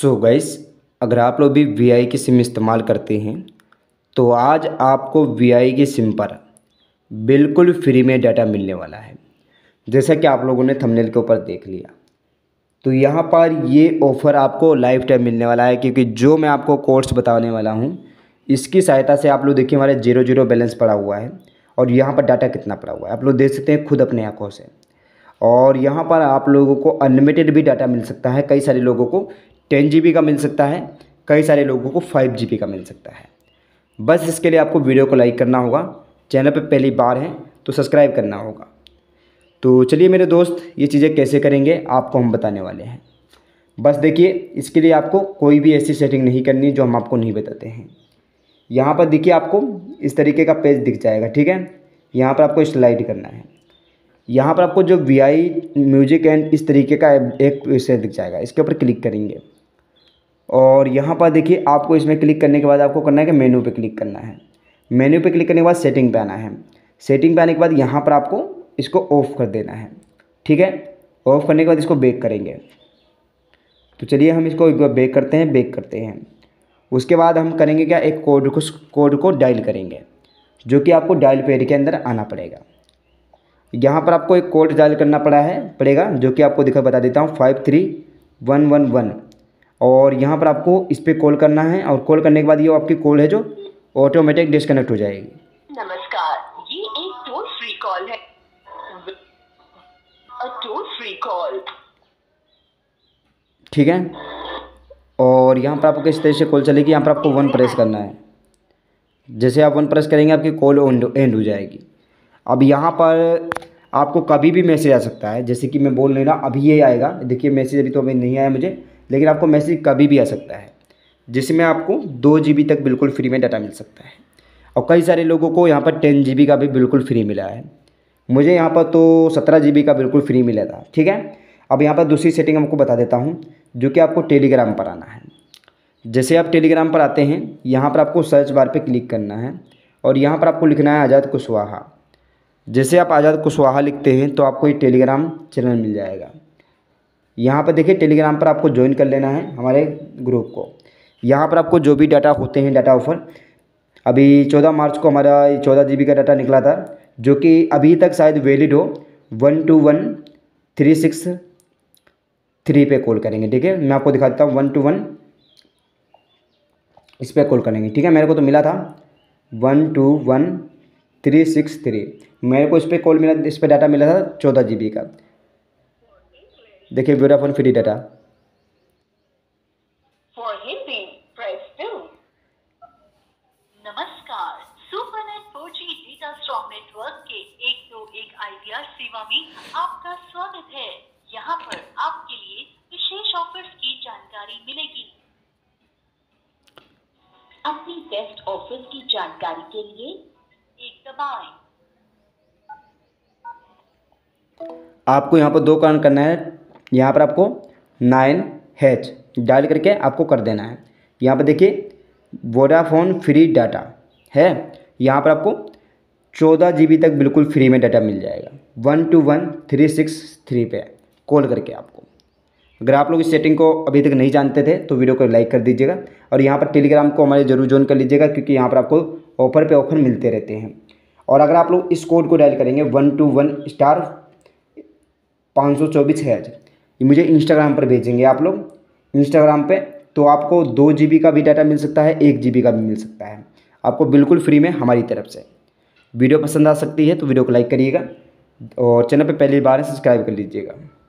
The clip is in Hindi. सो गाइस, अगर आप लोग भी VI की सिम इस्तेमाल करते हैं तो आज आपको VI की सिम पर बिल्कुल फ्री में डाटा मिलने वाला है, जैसा कि आप लोगों ने थंबनेल के ऊपर देख लिया। तो यहाँ पर ये ऑफ़र आपको लाइफ टाइम मिलने वाला है, क्योंकि जो मैं आपको कोड्स बताने वाला हूँ इसकी सहायता से आप लोग देखिए हमारे 0-0 बैलेंस पड़ा हुआ है और यहाँ पर डाटा कितना पड़ा हुआ है आप लोग देख सकते हैं खुद अपने आँखों से। और यहाँ पर आप लोगों को अनलिमिटेड भी डाटा मिल सकता है, कई सारे लोगों को 10 GB का मिल सकता है, कई सारे लोगों को 5 GB का मिल सकता है। बस इसके लिए आपको वीडियो को लाइक करना होगा, चैनल पर पहली बार है तो सब्सक्राइब करना होगा। तो चलिए मेरे दोस्त, ये चीज़ें कैसे करेंगे आपको हम बताने वाले हैं। बस देखिए, इसके लिए आपको कोई भी ऐसी सेटिंग नहीं करनी जो हम आपको नहीं बताते हैं। यहाँ पर देखिए आपको इस तरीके का पेज दिख जाएगा, ठीक है। यहाँ पर आपको स्लाइड करना है, यहाँ पर आपको जो VI म्यूजिक एंड इस तरीके का एक से दिख जाएगा, इसके ऊपर क्लिक करेंगे। और यहाँ पर देखिए आपको इसमें क्लिक करने के बाद आपको करना है कि मेन्यू पे क्लिक करना है। मेन्यू पे क्लिक करने के बाद सेटिंग पे आना है। सेटिंग पे आने के बाद यहाँ पर आपको इसको ऑफ़ कर देना है, ठीक है। ऑफ़ करने के बाद इसको बैक करेंगे, तो चलिए हम इसको एक बार बैक करते हैं। उसके बाद हम करेंगे क्या, एक कोड को डायल करेंगे, जो कि आपको डायल पेड के अंदर आना पड़ेगा। यहाँ पर आपको एक कोड डायल करना पड़ेगा, जो कि आपको दिखा बता देता हूँ, 53111। और यहाँ पर आपको इस पर कॉल करना है, और कॉल करने के बाद ये आपकी कॉल है जो ऑटोमेटिक डिस्कनेक्ट हो जाएगी। नमस्कार, ये एक टोल फ्री कॉल है। अ टोल फ्री कॉल, ठीक है। और यहाँ पर आपको किस तरह से कॉल चलेगी, यहाँ पर आपको 1 प्रेस करना है। जैसे आप 1 प्रेस करेंगे आपकी कॉल एंड हो जाएगी। अब यहाँ पर आपको कभी भी मैसेज आ सकता है, जैसे कि मैं बोल नहीं रहा अभी ये आएगा, देखिए मैसेज अभी तो अभी नहीं आया मुझे, लेकिन आपको मैसेज कभी भी आ सकता है, जिसमें आपको 2 GB तक बिल्कुल फ्री में डाटा मिल सकता है। और कई सारे लोगों को यहाँ पर 10 GB का भी बिल्कुल फ्री मिला है। मुझे यहाँ पर तो 17 GB का बिल्कुल फ्री मिला था, ठीक है। अब यहाँ पर दूसरी सेटिंग आपको बता देता हूँ, जो कि आपको टेलीग्राम पर आना है। जैसे आप टेलीग्राम पर आते हैं, यहाँ पर आपको सर्च बार पर क्लिक करना है, और यहाँ पर आपको लिखना है आज़ाद कुशवाहा। जैसे आप आज़ाद कुशवाहा लिखते हैं तो आपको ये टेलीग्राम चैनल मिल जाएगा। यहाँ पर देखिए टेलीग्राम पर आपको ज्वाइन कर लेना है हमारे ग्रुप को। यहाँ पर आपको जो भी डाटा होते हैं, डाटा ऑफर, अभी 14 मार्च को हमारा 14 GB का डाटा निकला था, जो कि अभी तक शायद वैलिड हो। 121-363 पे कॉल करेंगे, ठीक है। मैं आपको दिखाता हूँ 121 इस पर कॉल करेंगे, ठीक है। मेरे को तो मिला था 121-363, मेरे को इस पर कॉल मिला, इस पर डाटा मिला था 14 GB का। देखिए वोडाफोन फ्री डाटा। नमस्कार, Supernet 4G data strong network के 101 IVR सेवा में आपका स्वागत है। यहाँ पर आपके लिए विशेष ऑफर्स की जानकारी मिलेगी। अपनी बेस्ट ऑफर्स की जानकारी के लिए एक दबाएं। आपको यहाँ पर 2 काम करना है। यहाँ पर आपको 9H डायल करके आपको कर देना है। यहाँ पर देखिए वोडाफोन फ्री डाटा है, यहाँ पर आपको 14 GB तक बिल्कुल फ्री में डाटा मिल जाएगा 121-363 पे कॉल करके आपको। अगर आप लोग इस सेटिंग को अभी तक नहीं जानते थे तो वीडियो को लाइक कर दीजिएगा, और यहाँ पर टेलीग्राम को हमारे ज़रूर ज्वाइन कर लीजिएगा, क्योंकि यहाँ पर आपको ऑफर पे ऑफर मिलते रहते हैं। और अगर आप लोग इस कोड को डायल करेंगे 121*524#, ये मुझे इंस्टाग्राम पर भेजेंगे आप लोग इंस्टाग्राम पे, तो आपको 2 GB का भी डाटा मिल सकता है, 1 GB का भी मिल सकता है, आपको बिल्कुल फ्री में हमारी तरफ से। वीडियो पसंद आ सकती है तो वीडियो को लाइक करिएगा, और चैनल पे पहली बार सब्सक्राइब कर लीजिएगा।